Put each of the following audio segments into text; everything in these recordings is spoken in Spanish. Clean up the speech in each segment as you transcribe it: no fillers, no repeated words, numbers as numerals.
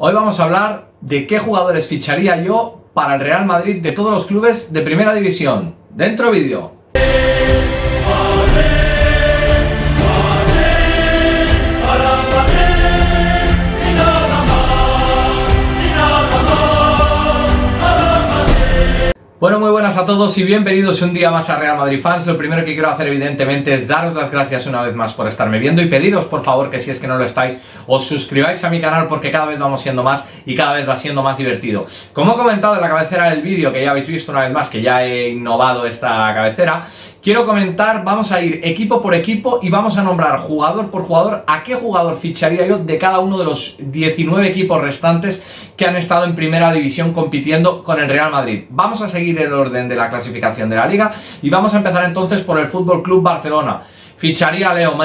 Hoy vamos a hablar de qué jugadores ficharía yo para el Real Madrid de todos los clubes de primera división. ¡Dentro vídeo! Bueno, muy buenas a todos y bienvenidos un día más a Real Madrid Fans. Lo primero que quiero hacer evidentemente es daros las gracias una vez más por estarme viendo y pediros por favor que si es que no lo estáis os suscribáis a mi canal porque cada vez vamos siendo más y cada vez va siendo más divertido. Como he comentado en la cabecera del vídeo, que ya habéis visto una vez más que ya he innovado esta cabecera, quiero comentar, vamos a ir equipo por equipo y vamos a nombrar jugador por jugador a qué jugador ficharía yo de cada uno de los 19 equipos restantes que han estado en primera división compitiendo con el Real Madrid. Vamos a seguir el orden de la clasificación de la liga y vamos a empezar entonces por el Fútbol Club Barcelona. Ficharía a Leo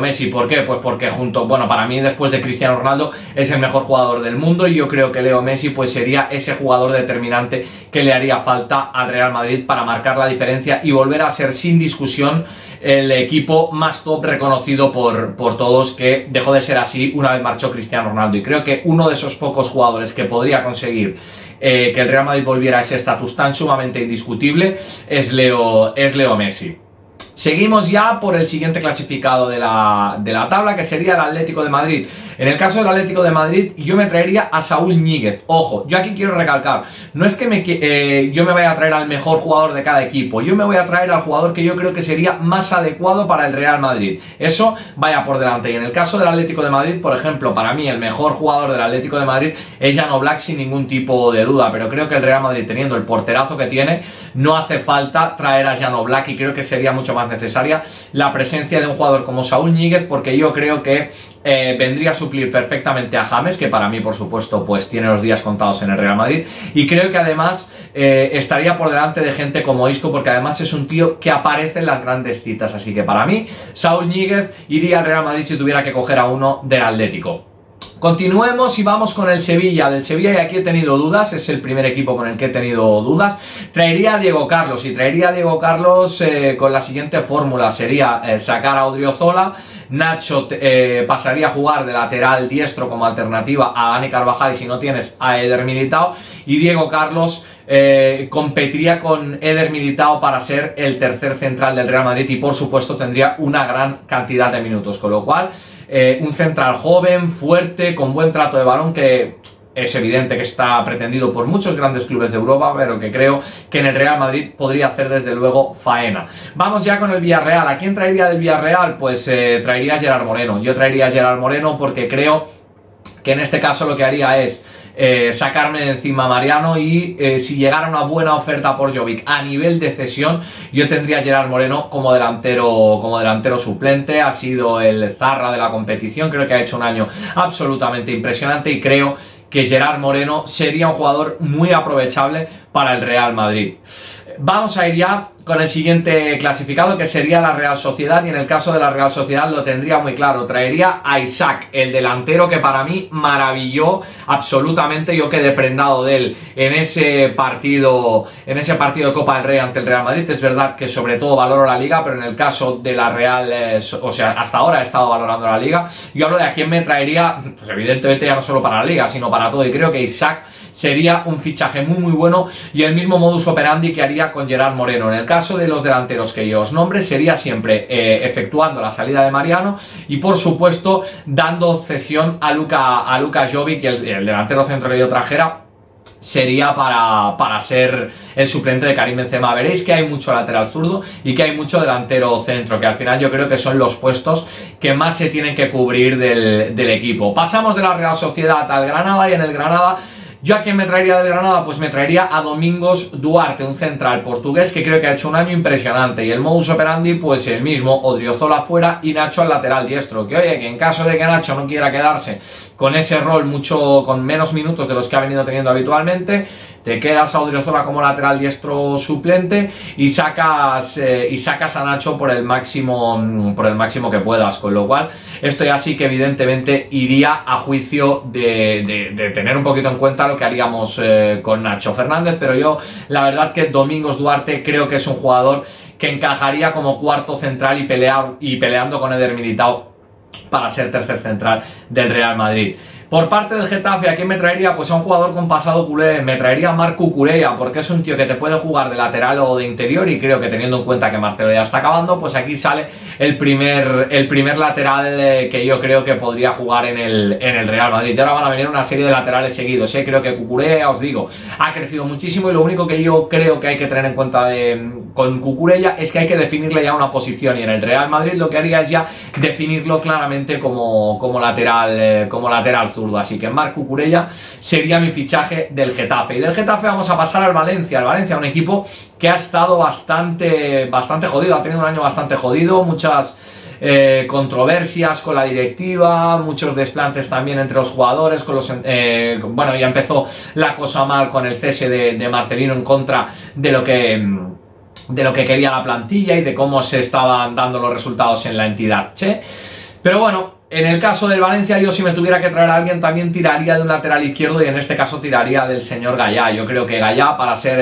Messi. ¿Por qué? Pues porque junto, bueno, para mí después de Cristiano Ronaldo es el mejor jugador del mundo y yo creo que Leo Messi pues sería ese jugador determinante que le haría falta al Real Madrid para marcar la diferencia y volver a ser sin discusión el equipo más top reconocido por todos, que dejó de ser así una vez marchó Cristiano Ronaldo, y creo que uno de esos pocos jugadores que podría conseguir que el Real Madrid volviera a ese estatus tan sumamente indiscutible es Leo Messi. Seguimos ya por el siguiente clasificado de la tabla, que sería el Atlético de Madrid. En el caso del Atlético de Madrid, yo me traería a Saúl Ñiguez. Ojo, yo aquí quiero recalcar, no es que yo me vaya a traer al mejor jugador de cada equipo, yo me voy a traer al jugador que yo creo que sería más adecuado para el Real Madrid. Eso vaya por delante. Y en el caso del Atlético de Madrid, por ejemplo, para mí el mejor jugador del Atlético de Madrid es Jan Oblak sin ningún tipo de duda, pero creo que el Real Madrid, teniendo el porterazo que tiene, no hace falta traer a Jan Oblak, y creo que sería mucho más necesaria la presencia de un jugador como Saúl Ñíguez, porque yo creo que vendría a suplir perfectamente a James, que para mí por supuesto pues tiene los días contados en el Real Madrid, y creo que además estaría por delante de gente como Isco, porque además es un tío que aparece en las grandes citas, así que para mí Saúl Ñíguez iría al Real Madrid si tuviera que coger a uno del Atlético. Continuemos y vamos con el Sevilla. Del Sevilla, y aquí he tenido dudas, es el primer equipo con el que he tenido dudas. Traería a Diego Carlos, y traería a Diego Carlos con la siguiente fórmula. Sería sacar a Odriozola, Nacho pasaría a jugar de lateral diestro como alternativa a Dani Carvajal, y si no tienes a Eder Militao, y Diego Carlos competiría con Eder Militao para ser el tercer central del Real Madrid, y por supuesto tendría una gran cantidad de minutos, con lo cual un central joven, fuerte, con buen trato de balón, que es evidente que está pretendido por muchos grandes clubes de Europa, pero que creo que en el Real Madrid podría hacer desde luego faena. Vamos ya con el Villarreal. ¿A quién traería del Villarreal? Pues traería a Gerard Moreno. Yo traería a Gerard Moreno porque creo que en este caso lo que haría es sacarme de encima a Mariano, y si llegara una buena oferta por Jovic a nivel de cesión, yo tendría a Gerard Moreno como delantero suplente. Ha sido el zarra de la competición, creo que ha hecho un año absolutamente impresionante, y creo que Gerard Moreno sería un jugador muy aprovechable para el Real Madrid. Vamos a ir ya con el siguiente clasificado, que sería la Real Sociedad, y en el caso de la Real Sociedad lo tendría muy claro. Traería a Isaac, el delantero que para mí maravilló absolutamente, yo quedé prendado de él en ese partido de Copa del Rey ante el Real Madrid. Es verdad que sobre todo valoro la Liga, pero en el caso de la Real, o sea, hasta ahora he estado valorando la Liga. Yo hablo de a quién me traería, pues evidentemente ya no solo para la Liga, sino para todo, y creo que Isaac sería un fichaje muy bueno, y el mismo modus operandi que haría con Gerard Moreno. En el caso de los delanteros que yo os nombre, sería siempre efectuando la salida de Mariano, y por supuesto dando cesión a Luka Jovic, que el delantero centro que yo trajera sería para ser el suplente de Karim Benzema. Veréis que hay mucho lateral zurdo y que hay mucho delantero centro, que al final yo creo que son los puestos que más se tienen que cubrir del equipo. Pasamos de la Real Sociedad al Granada, y en el Granada, ¿yo a quién me traería del Granada? Pues me traería a Domingos Duarte, un central portugués que creo que ha hecho un año impresionante, y el modus operandi pues el mismo, Odriozola fuera y Nacho al lateral diestro, que oye, que en caso de que Nacho no quiera quedarse con ese rol con menos minutos de los que ha venido teniendo habitualmente, te quedas a Odriozola como lateral diestro suplente y sacas a Nacho por el máximo que puedas, con lo cual esto ya sí que evidentemente iría a juicio de tener un poquito en cuenta lo que haríamos con Nacho Fernández, pero yo la verdad que Domingos Duarte creo que es un jugador que encajaría como cuarto central y peleando con Eder Militao para ser tercer central del Real Madrid. Por parte del Getafe, ¿a quién me traería? Pues a un jugador con pasado culé, me traería a Marco Cucurella, porque es un tío que te puede jugar de lateral o de interior, y creo que teniendo en cuenta que Marcelo ya está acabando, pues aquí sale el primer lateral que yo creo que podría jugar en el Real Madrid. Y ahora van a venir una serie de laterales seguidos, ¿eh? Creo que Cucurella, os digo, ha crecido muchísimo, y lo único que yo creo que hay que tener en cuenta con Cucurella es que hay que definirle ya una posición, y en el Real Madrid lo que haría es ya definirlo claramente como lateral zurdo. Así que Marc Cucurella sería mi fichaje del Getafe. Y del Getafe vamos a pasar al Valencia. El Valencia, un equipo que ha estado bastante jodido, ha tenido un año bastante jodido, muchas controversias con la directiva, muchos desplantes también entre los jugadores, con los bueno, ya empezó la cosa mal con el cese de Marcelino en contra de lo que quería la plantilla y de cómo se estaban dando los resultados en la entidad, che. Pero bueno, en el caso del Valencia, yo si me tuviera que traer a alguien también tiraría de un lateral izquierdo, y en este caso tiraría del señor Gaya. Yo creo que Gaya, para ser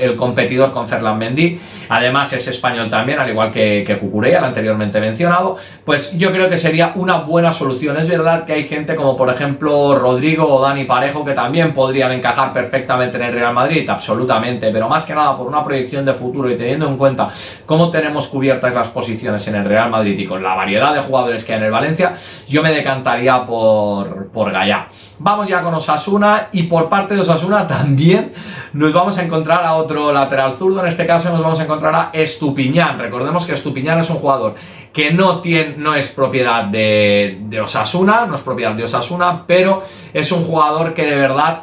el competidor con Ferland Mendy, además es español también, al igual que Cucurella, el anteriormente mencionado, pues yo creo que sería una buena solución. Es verdad que hay gente como por ejemplo Rodrigo o Dani Parejo que también podrían encajar perfectamente en el Real Madrid, absolutamente, pero más que nada por una proyección de futuro y teniendo en cuenta cómo tenemos cubiertas las posiciones en el Real Madrid y con la variedad de jugadores que hay en el Valencia, yo me decantaría por Gaya. Vamos ya con Osasuna, y por parte de Osasuna también nos vamos a encontrar a otro lateral zurdo. En este caso nos vamos a encontrar a Estupiñán. Recordemos que Estupiñán es un jugador que no es propiedad de Osasuna, no es propiedad de Osasuna, pero es un jugador que de verdad,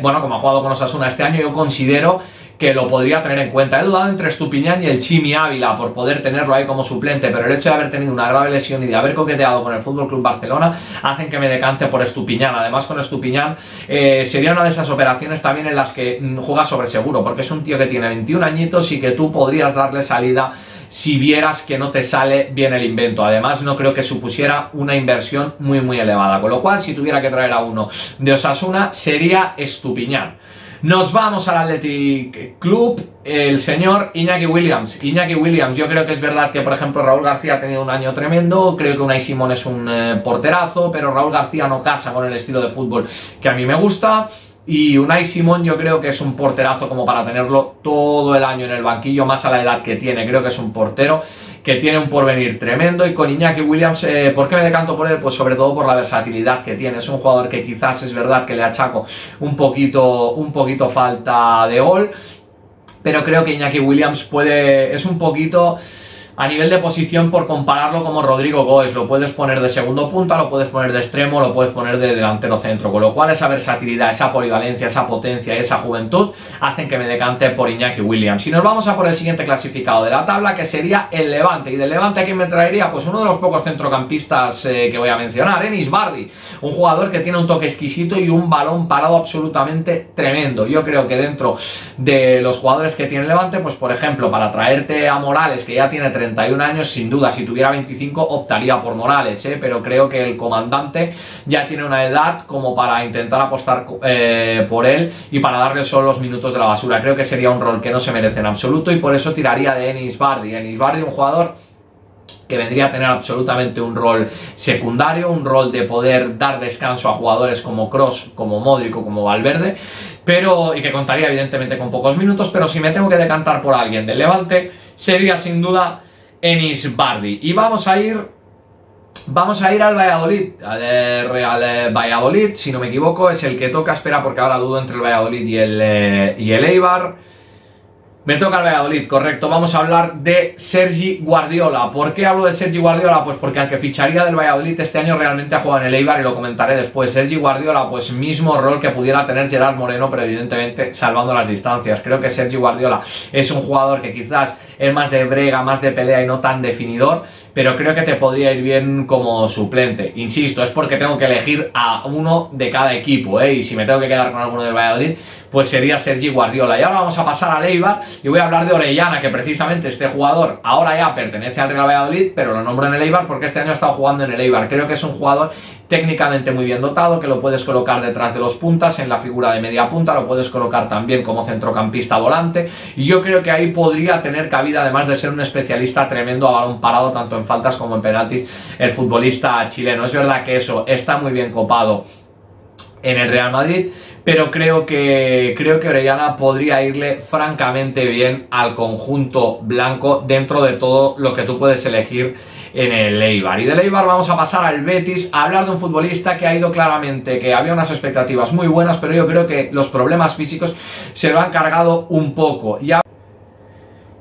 bueno, como ha jugado con Osasuna este año, yo considero que lo podría tener en cuenta. He dudado entre Estupiñán y el Chimi Ávila por poder tenerlo ahí como suplente, pero el hecho de haber tenido una grave lesión y de haber coqueteado con el FC Barcelona hacen que me decante por Estupiñán. Además, con Estupiñán sería una de esas operaciones también en las que juega sobre seguro, porque es un tío que tiene 21 añitos y que tú podrías darle salida si vieras que no te sale bien el invento. Además, no creo que supusiera una inversión muy muy elevada, con lo cual si tuviera que traer a uno de Osasuna sería Estupiñán. Nos vamos al Athletic Club, el señor Iñaki Williams. Iñaki Williams, yo creo que es verdad que, por ejemplo, Raúl García ha tenido un año tremendo, creo que Unai Simón es un porterazo, pero Raúl García no casa con el estilo de fútbol que a mí me gusta, y Unai Simón yo creo que es un porterazo como para tenerlo todo el año en el banquillo, más a la edad que tiene. Creo que es un portero que tiene un porvenir tremendo, y con Iñaki Williams, ¿por qué me decanto por él? Pues sobre todo por la versatilidad que tiene. Es un jugador que quizás es verdad que le achaco un poquito falta de gol, pero creo que Iñaki Williams es un poquito, a nivel de posición, por compararlo como Rodrigo Góes, lo puedes poner de segundo punta, lo puedes poner de extremo, lo puedes poner de delantero centro, con lo cual esa versatilidad, esa polivalencia, esa potencia y esa juventud hacen que me decante por Iñaki Williams. Y nos vamos a por el siguiente clasificado de la tabla, que sería el Levante. Y del Levante, ¿a quién me traería? Pues uno de los pocos centrocampistas que voy a mencionar, Enis Bardi, un jugador que tiene un toque exquisito y un balón parado absolutamente tremendo. Yo creo que dentro de los jugadores que tiene el Levante, pues por ejemplo, para traerte a Morales, que ya tiene 31 años, sin duda, si tuviera 25 optaría por Morales, pero creo que el comandante ya tiene una edad como para intentar apostar por él y para darle solo los minutos de la basura. Creo que sería un rol que no se merece en absoluto, y por eso tiraría de Enis Bardi. Enis Bardi, un jugador que vendría a tener absolutamente un rol secundario, un rol de poder dar descanso a jugadores como Kroos, como Modric o como Valverde, y que contaría evidentemente con pocos minutos. Pero si me tengo que decantar por alguien del Levante, sería sin duda Enis Bardi. Y vamos a ir al Valladolid, al Real Valladolid, si no me equivoco, es el que toca. Espera, porque ahora dudo entre el Valladolid y el Eibar. Me toca el Valladolid, correcto. Vamos a hablar de Sergi Guardiola. ¿Por qué hablo de Sergi Guardiola? Pues porque al que ficharía del Valladolid este año realmente ha jugado en el Eibar, y lo comentaré después. Sergi Guardiola, pues mismo rol que pudiera tener Gerard Moreno, pero evidentemente salvando las distancias. Creo que Sergi Guardiola es un jugador que quizás es más de brega, más de pelea y no tan definidor, pero creo que te podría ir bien como suplente. Insisto, es porque tengo que elegir a uno de cada equipo, y si me tengo que quedar con alguno del Valladolid, pues sería Sergi Guardiola. Y ahora vamos a pasar al Eibar y voy a hablar de Orellana, que precisamente este jugador ahora ya pertenece al Real Valladolid, pero lo nombro en el Eibar porque este año ha estado jugando en el Eibar. Creo que es un jugador técnicamente muy bien dotado, que lo puedes colocar detrás de los puntas, en la figura de media punta, lo puedes colocar también como centrocampista volante, y yo creo que ahí podría tener cabida, además de ser un especialista tremendo a balón parado, tanto en faltas como en penaltis, el futbolista chileno. Es verdad que eso está muy bien copado en el Real Madrid, pero creo que Orellana podría irle francamente bien al conjunto blanco dentro de todo lo que tú puedes elegir en el Eibar. Y del Eibar vamos a pasar al Betis, a hablar de un futbolista que ha ido claramente, que había unas expectativas muy buenas, pero yo creo que los problemas físicos se lo han cargado un poco.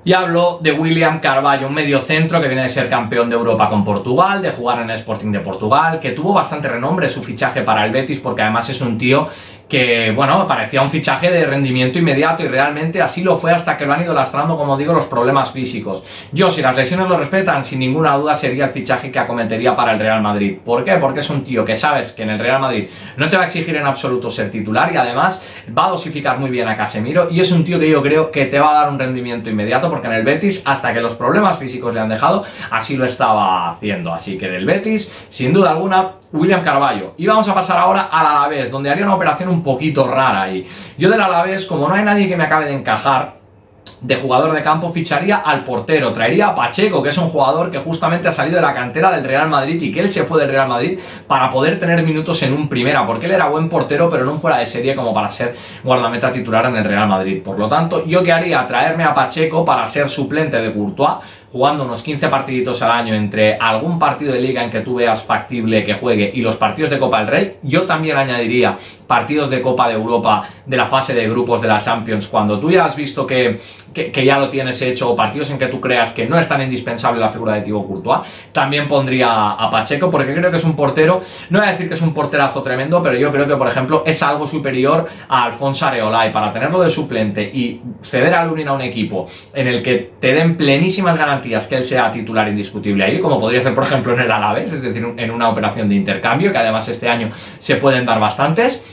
Y hablo de William Carvalho, un mediocentro que viene de ser campeón de Europa con Portugal, de jugar en el Sporting de Portugal, que tuvo bastante renombre su fichaje para el Betis, porque además es un tío que, bueno, parecía un fichaje de rendimiento inmediato y realmente así lo fue hasta que lo han ido lastrando, como digo, los problemas físicos. Yo, si las lesiones lo respetan, sin ninguna duda sería el fichaje que acometería para el Real Madrid. ¿Por qué? Porque es un tío que sabes que en el Real Madrid no te va a exigir en absoluto ser titular y además va a dosificar muy bien a Casemiro, y es un tío que yo creo que te va a dar un rendimiento inmediato, porque en el Betis, hasta que los problemas físicos le han dejado, así lo estaba haciendo. Así que del Betis, sin duda alguna, William Carvalho. Y vamos a pasar ahora al Alavés, donde haría una operación un poquito rara ahí. Yo del Alavés, como no hay nadie que me acabe de encajar de jugador de campo, ficharía al portero, traería a Pacheco, que es un jugador que justamente ha salido de la cantera del Real Madrid y que él se fue del Real Madrid para poder tener minutos en un primera, porque él era buen portero pero no un fuera de serie como para ser guardameta titular en el Real Madrid. Por lo tanto, yo que haría, traerme a Pacheco para ser suplente de Courtois, jugando unos 15 partiditos al año entre algún partido de liga en que tú veas factible que juegue y los partidos de Copa del Rey. Yo también añadiría partidos de Copa de Europa, de la fase de grupos de la Champions, cuando tú ya has visto que ya lo tienes hecho, o partidos en que tú creas que no es tan indispensable la figura de Thibaut Courtois. También pondría a Pacheco, porque creo que es un portero, no voy a decir que es un porterazo tremendo, pero yo creo que, por ejemplo, es algo superior a Alphonse Areola, y para tenerlo de suplente y ceder a Lunin a un equipo en el que te den plenísimas garantías que él sea titular indiscutible ahí, como podría ser por ejemplo en el Alavés, es decir, en una operación de intercambio, que además este año se pueden dar bastantes,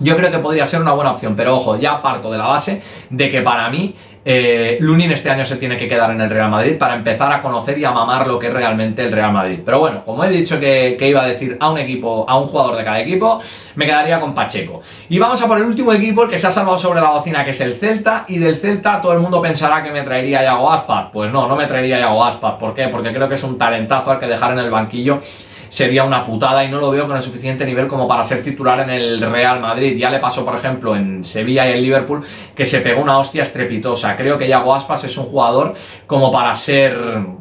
yo creo que podría ser una buena opción. Pero ojo, ya parto de la base de que para mí Lunin este año se tiene que quedar en el Real Madrid para empezar a conocer y a mamar lo que es realmente el Real Madrid. Pero bueno, como he dicho que iba a decir a un jugador de cada equipo, me quedaría con Pacheco. Y vamos a por el último equipo, el que se ha salvado sobre la bocina, que es el Celta. Y del Celta todo el mundo pensará que me traería a Iago Aspas. Pues no, no me traería a Iago Aspas. ¿Por qué? Porque creo que es un talentazo al que dejar en el banquillo sería una putada, y no lo veo con el suficiente nivel como para ser titular en el Real Madrid. Ya le pasó, por ejemplo, en Sevilla y en Liverpool, que se pegó una hostia estrepitosa. Creo que Iago Aspas es un jugador como para ser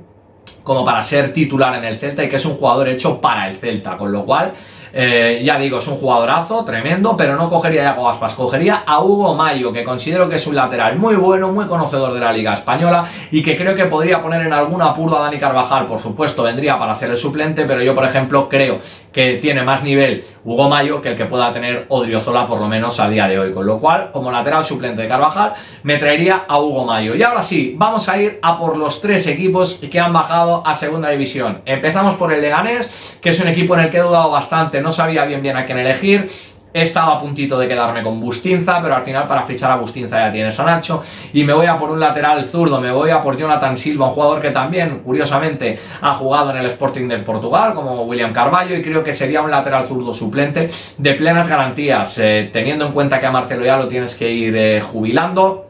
titular en el Celta, y que es un jugador hecho para el Celta, con lo cual, ya digo, es un jugadorazo tremendo, pero no cogería a Iago Aspas, cogería a Hugo Mayo, que considero que es un lateral muy bueno, muy conocedor de la Liga Española, y que creo que podría poner en algún apuro a Dani Carvajal. Por supuesto, vendría para ser el suplente, pero yo, por ejemplo, creo que tiene más nivel Hugo Mayo que el que pueda tener Odriozola, por lo menos a día de hoy, con lo cual, como lateral suplente de Carvajal, me traería a Hugo Mayo. Y ahora sí, vamos a ir a por los tres equipos que han bajado a segunda división. Empezamos por el Leganés, que es un equipo en el que he dudado bastante, no sabía bien a quién elegir. Estaba a puntito de quedarme con Bustinza, pero al final para fichar a Bustinza ya tienes a Nacho, y me voy a por un lateral zurdo, me voy a por Jonathan Silva, un jugador que también, curiosamente, ha jugado en el Sporting de Portugal, como William Carvalho, y creo que sería un lateral zurdo suplente de plenas garantías, teniendo en cuenta que a Marcelo ya lo tienes que ir jubilando.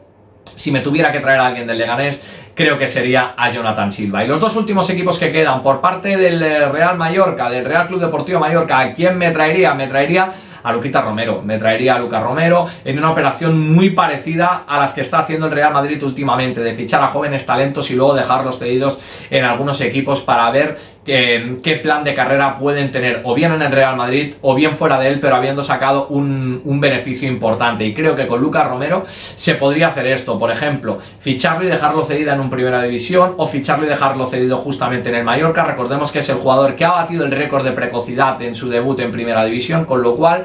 Si me tuviera que traer a alguien del Leganés, creo que sería a Jonathan Silva. Y los dos últimos equipos que quedan, por parte del Real Mallorca, del Real Club Deportivo Mallorca, ¿a quién me traería? Me traería a Luka Romero en una operación muy parecida a las que está haciendo el Real Madrid últimamente, de fichar a jóvenes talentos y luego dejarlos cedidos en algunos equipos para ver qué plan de carrera pueden tener, o bien en el Real Madrid o bien fuera de él, pero habiendo sacado un beneficio importante. Y creo que con Luka Romero se podría hacer esto, por ejemplo, ficharlo y dejarlo cedido en un Primera División, o ficharlo y dejarlo cedido justamente en el Mallorca. Recordemos que es el jugador que ha batido el récord de precocidad en su debut en Primera División, con lo cual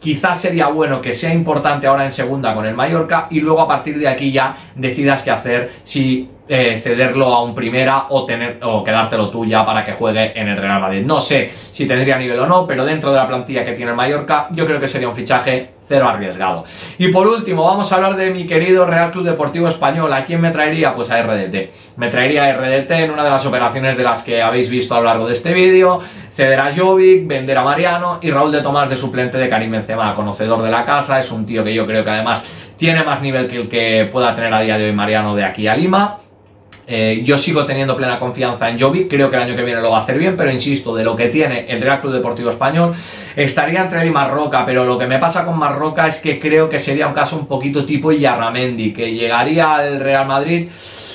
quizás sería bueno que sea importante ahora en segunda con el Mallorca, y luego a partir de aquí ya decidas qué hacer, si cederlo a un primera o quedártelo tú ya para que juegue en el Real Madrid. No sé si tendría nivel o no, pero dentro de la plantilla que tiene el Mallorca, yo creo que sería un fichaje cero arriesgado. Y por último, vamos a hablar de mi querido Real Club Deportivo Español. ¿A quién me traería? Pues a RDT. Me traería a RDT en una de las operaciones de las que habéis visto a lo largo de este vídeo. Ceder a Jovic, vender a Mariano y Raúl de Tomás de suplente de Karim Benzema. Conocedor de la casa, es un tío que yo creo que además tiene más nivel que el que pueda tener a día de hoy Mariano de aquí a Lima. Yo sigo teniendo plena confianza en Jovic, creo que el año que viene lo va a hacer bien, pero insisto, de lo que tiene el Real Club Deportivo Español, estaría entre él y Marroca, pero lo que me pasa con Marroca es que creo que sería un caso un poquito tipo Yarramendi, que llegaría al Real Madrid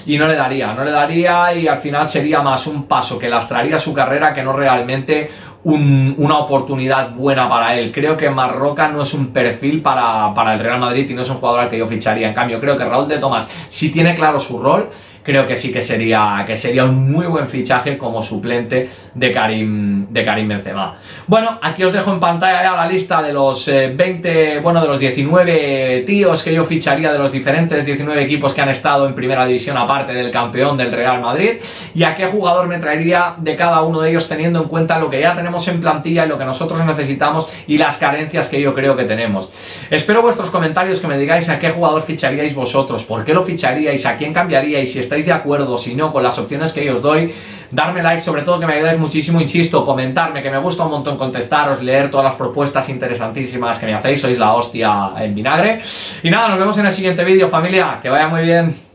y no le daría y al final sería más un paso que lastraría su carrera que no realmente una oportunidad buena para él. Creo que Marroca no es un perfil para el Real Madrid y no es un jugador al que yo ficharía. En cambio, creo que Raúl de Tomás, si tiene claro su rol, creo que sí que sería un muy buen fichaje como suplente de Karim Benzema. Bueno, aquí os dejo en pantalla ya la lista de los 19 tíos que yo ficharía de los diferentes 19 equipos que han estado en primera división aparte del campeón del Real Madrid, y a qué jugador me traería de cada uno de ellos teniendo en cuenta lo que ya tenemos en plantilla y lo que nosotros necesitamos y las carencias que yo creo que tenemos. Espero vuestros comentarios, que me digáis a qué jugador ficharíais vosotros, por qué lo ficharíais, a quién cambiaríais, si estáis de acuerdo, si no, con las opciones que yo os doy. Darme like, sobre todo, que me ayudáis muchísimo, insisto, comentarme, que me gusta un montón contestaros, leer todas las propuestas interesantísimas que me hacéis, sois la hostia en vinagre. Y nada, nos vemos en el siguiente vídeo, familia, que vaya muy bien.